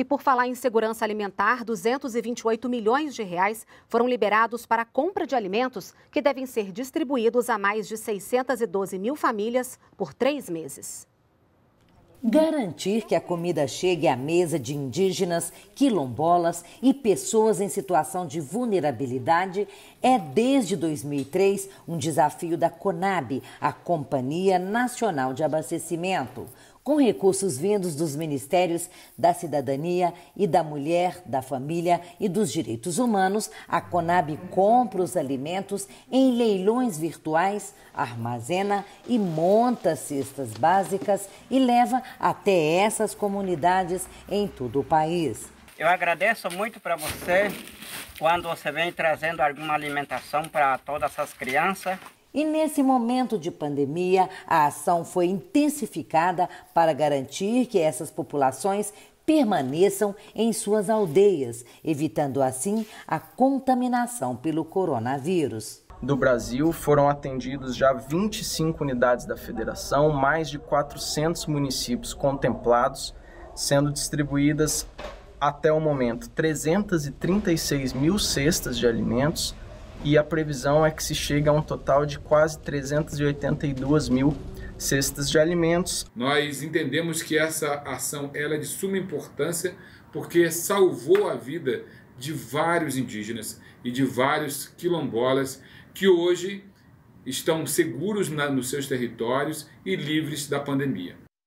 E por falar em segurança alimentar, 228 milhões de reais foram liberados para a compra de alimentos que devem ser distribuídos a mais de 612 mil famílias por 3 meses. Garantir que a comida chegue à mesa de indígenas, quilombolas e pessoas em situação de vulnerabilidade é, desde 2003, um desafio da CONAB, a Companhia Nacional de Abastecimento. Com recursos vindos dos Ministérios da Cidadania e da Mulher, da Família e dos Direitos Humanos, a CONAB compra os alimentos em leilões virtuais, armazena e monta cestas básicas e leva até essas comunidades em todo o país. Eu agradeço muito para você quando você vem trazendo alguma alimentação para todas essas crianças. E nesse momento de pandemia, a ação foi intensificada para garantir que essas populações permaneçam em suas aldeias, evitando assim a contaminação pelo coronavírus. Do Brasil foram atendidos já 25 unidades da federação, mais de 400 municípios contemplados, sendo distribuídas até o momento 336 mil cestas de alimentos, e a previsão é que se chegue a um total de quase 382 mil cestas de alimentos. Nós entendemos que essa ação ela é de suma importância porque salvou a vida de vários indígenas e de vários quilombolas que hoje estão seguros nos seus territórios e livres da pandemia.